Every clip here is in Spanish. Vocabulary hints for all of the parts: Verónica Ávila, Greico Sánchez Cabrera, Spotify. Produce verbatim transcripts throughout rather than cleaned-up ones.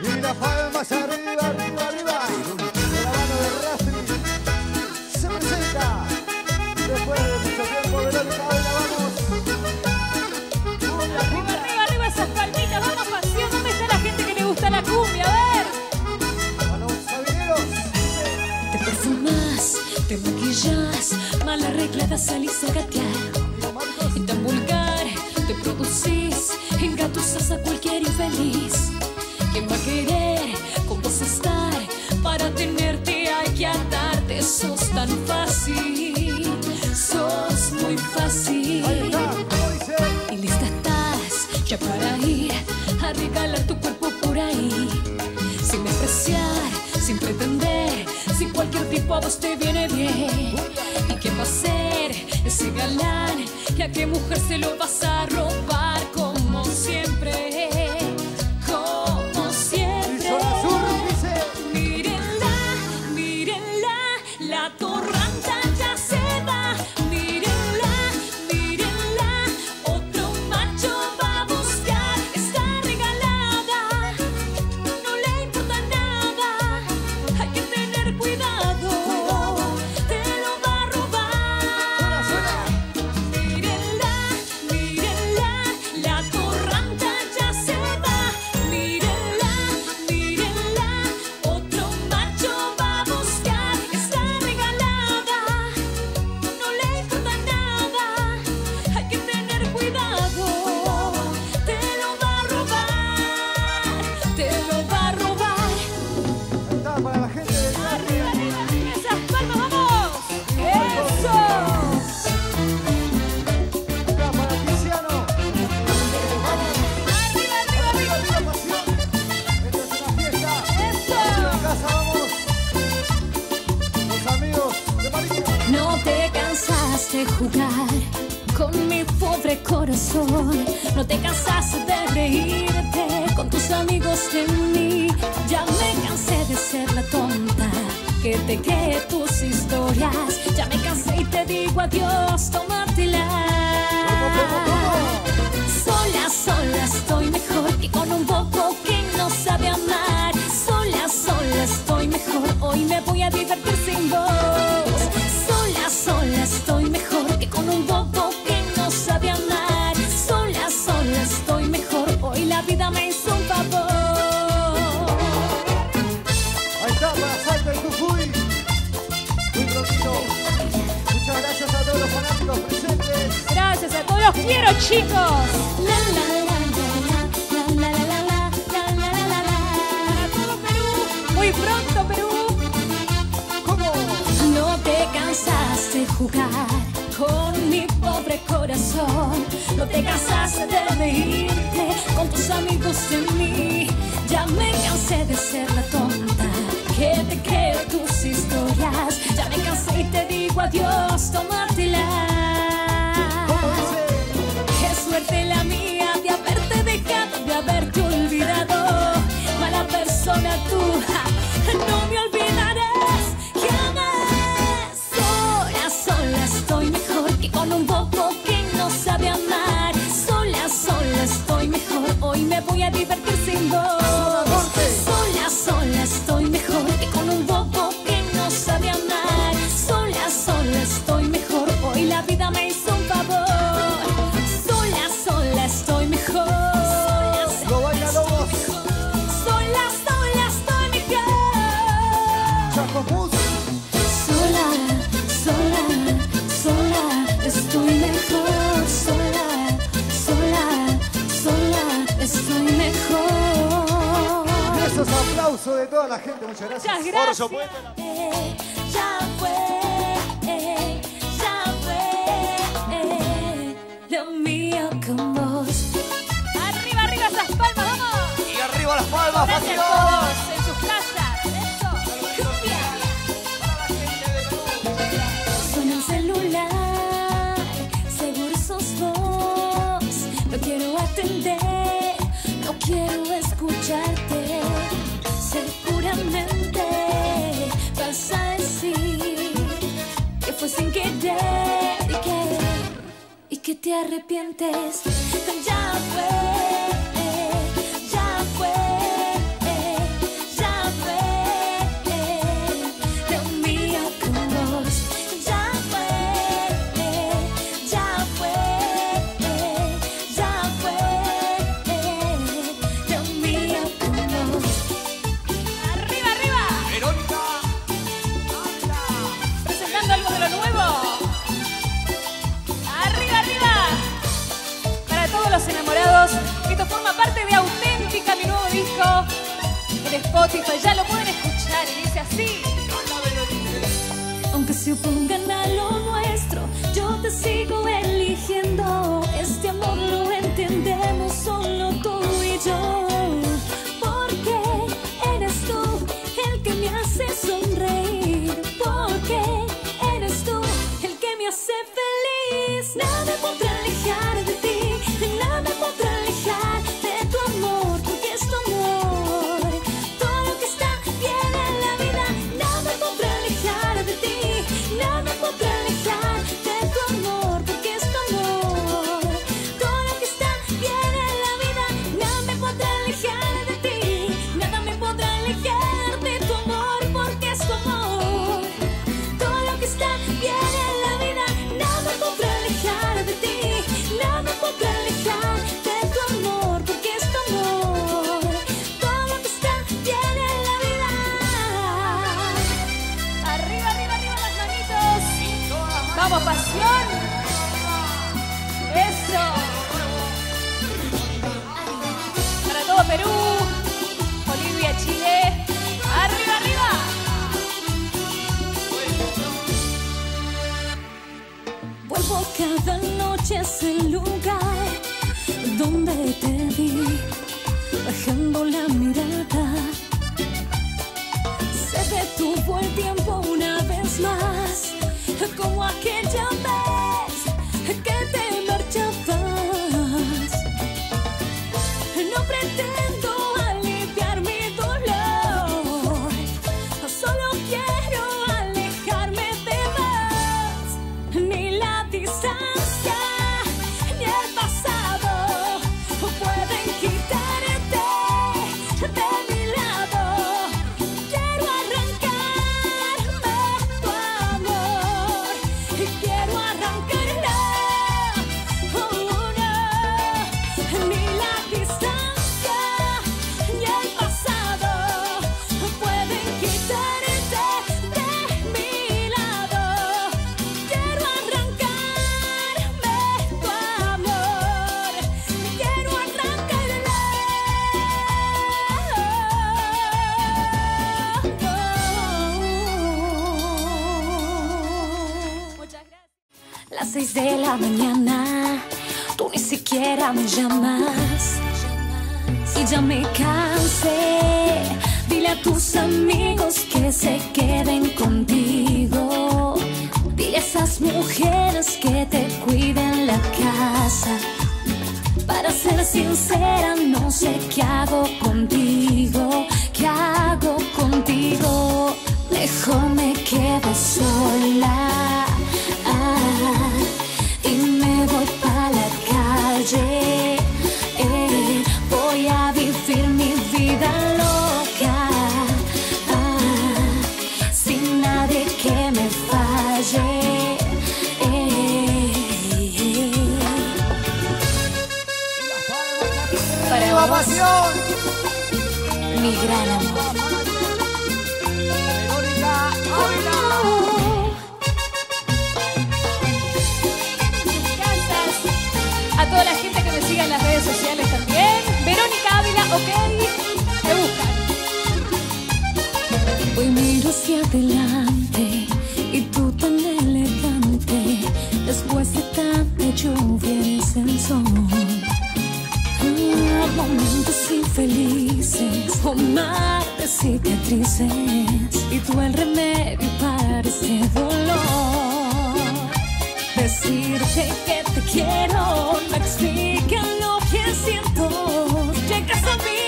y las palmas arriba, arriba, arriba. De la mano de Rafi se presenta, después de mucho tiempo, Verónica Ávila, vamos. Cumbia, arriba, arriba, arriba esas palmitas, vamos, pasión. ¿Dónde está la gente que le gusta la cumbia? A ver. A los sabineros. Te perfumás, te maquillás, mal arreglada salís a gatear. Y tan vulgar te producís, engatusás a cualquier infeliz. ¿Quién va a querer con vos estar? Para tenerte hay que atarte. Sos tan fácil, sos muy fácil. Y lista estás ya para ir a regalar tu cuerpo por ahí. Sin despreciar, sin pretender, si cualquier tipo a vos te viene bien. ¿Y quién va a ser ese galán? ¿Y a qué mujer se lo vas a robar? Como siempre. De jugar con mi pobre corazón, no te cansaste de reírte con tus amigos de mí. Ya me cansé de ser la tonta que te cree tus historias. Ya me cansé y te digo adiós, tómatela. Sola, sola estoy mejor que con un bobo que no sabe amar. Sola, sola estoy mejor, hoy me voy a divertir sin vos. Sola estoy mejor que con un bobo que no sabe amar. Sola, sola estoy mejor, hoy la vida me hizo un favor. Ahí está, para Salta y Jujuy. Muy prontito. Muchas gracias a todos los fanáticos presentes. Gracias a todos, los quiero, chicos. La, la, la, la, la, la, la, la, la, la, la, la. Para todo Perú, muy pronto Perú. No te cansaste de jugar con mi pobre corazón, no te cansaste de reírte con tus amigos en mí. Ya me cansé de ser la tonta que te creo tus historias. Ya me cansé y te digo adiós, tómatela. Qué suerte la mía de haberte dejado, de haberte olvidado. Mala persona tú, no me olvidarás. Con un bobo que no sabe amar. Sola, sola estoy mejor, hoy me voy a divertir sin vos. Sola, sola estoy mejor que con un bobo que no sabe amar. Sola, sola estoy mejor, hoy la vida me hizo un favor. Sola, sola estoy mejor. Sola, sola estoy mejor. Sola, sola, sola estoy mejor, sola, sola, sola, estoy mejor. Y esos aplausos de toda la gente, muchas gracias. Muchas gracias. Por supuesto. Eh, ya fue, eh, ya fue, eh, lo mío con vos. Arriba, arriba esas palmas, vamos. Y arriba las palmas, pasión. No quiero escucharte, seguramente vas a decir que fue sin querer y que, y que te arrepientes. Ya fue, eh, ya fue. Eh. Spotify, ya lo pueden escuchar y dice así. Aunque se opongan a lo nuestro, yo te sigo eligiendo. Este amor lo entendemos solo tú y yo. Porque eres tú el que me hace sonreír. Porque eres tú el que me hace feliz. Nada podrá alejar de ti. Nada podrá alejar de tu amor. Porque es tu amor todo lo que está bien en la vida. Nada podrá alejar de ti. Nada podrá alejar de tu amor. Porque es tu amor todo lo que está bien en la vida. Nada me podrá alejar de ti. Nada me podrá alejar de tu amor. Porque es tu amor todo lo que está bien en la vida. Nada podrá alejar de ti. Nada podrá alejar. ¡Vamos, pasión! ¡Eso! Para todo Perú, Bolivia, Chile. ¡Arriba, arriba! Vuelvo cada noche a ese lugar donde te vi, bajando la mirada. Se detuvo el tiempo una vez más, como aquella vez que te marchabas. No pretendo aliviar mi dolor, solo quiero alejarme de más. Ni la distancia ni el pasado pueden quitarte de mi lado. Quiero arrancarme tu amor. Quiero arrancarla, oh no, ni la distancia ni el pasado pueden quitarte de mi lado. Quiero arrancarme tu amor, quiero arrancarla. Las seis de la mañana, tú ni siquiera me llamas. Y ya me cansé. Dile a tus amigos que se queden contigo. Dile a esas mujeres que te cuiden la casa. Para ser sincera, no sé qué hago contigo. ¿Qué hago contigo? Mejor me quedo sola. Y me voy pa' la calle, eh, voy a vivir mi vida loca, ah, sin nadie que me falle, eh. Para vos, pasión, mi gran amor, Verónica Ávila. Toda la gente que me siga en las redes sociales también. Verónica Ávila, ok, me buscan. Hoy miro hacia adelante y tú tan elegante. Después de tanta lluvia eres el sol. Mm, momentos infelices, o mar de cicatrices. Y tú el remedio para ese dolor. Decirte que te quiero, no explica lo que siento. Llegas a mí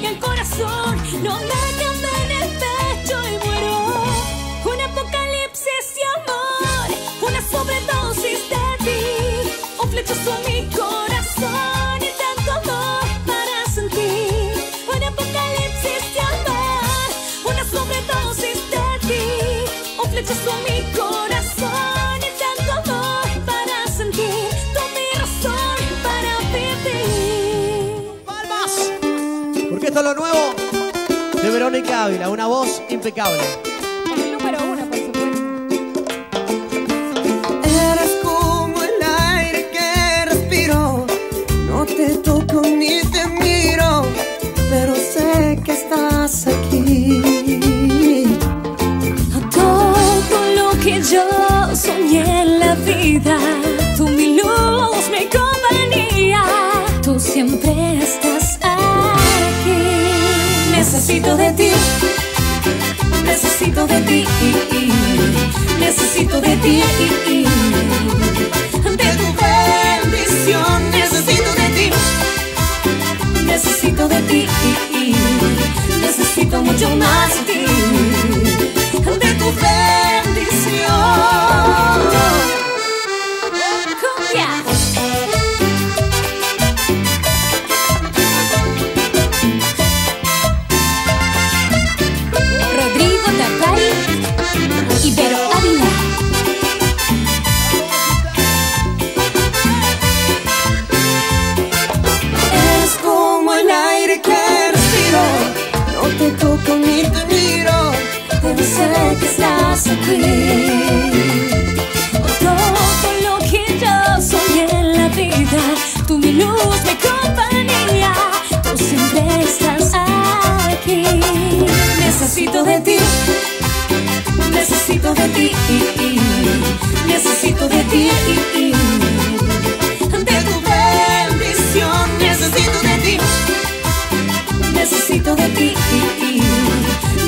y el corazón no me cabe en el pecho y muero. Un apocalipsis de amor, una sobredosis de ti, un flechazo a mi corazón y tanto amor para sentir. Un apocalipsis de amor, una sobredosis de ti, un flechazo a mi corazón. Esto es lo nuevo de Verónica Ávila, una voz impecable. El número uno, por supuesto. Eres como el aire que respiro, no te toco ni te miro, pero sé que estás aquí. vida, tú mi luz, mi compañía, tú siempre estás aquí. Necesito de ti, necesito de ti, necesito de ti, de tu bendición. Necesito de ti, necesito de ti, necesito mucho más de ti, de tu bendición. Aquí. Todo lo que yo soy en la vida, tú mi luz, mi compañía, tú siempre estás aquí. Necesito de ti, necesito de ti, necesito de ti, de tu bendición. Necesito de ti, necesito de ti,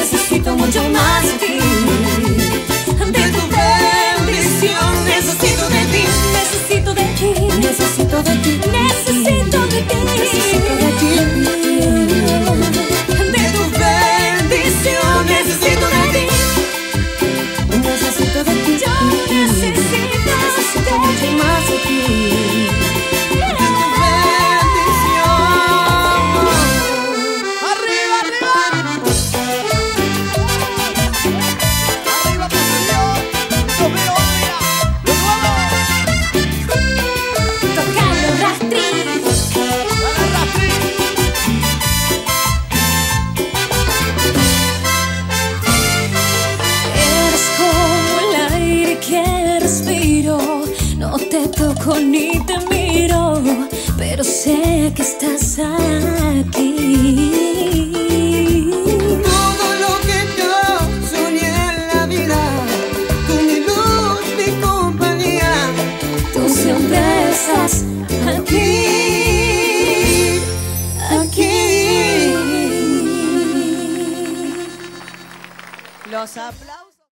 necesito mucho más de ti. Necesito de ti, necesito de ti, necesito de ti, de tu bendición. Necesito de ti, necesito de ti, yo necesito, necesito mucho más de ti, de tu bendición. Arriba, arriba, arriba, Señor. Ni te miro, pero sé que estás aquí. Todo lo que yo soñé en la vida, tú mi luz, mi compañía, tú siempre estás aquí, aquí. Los aplausos.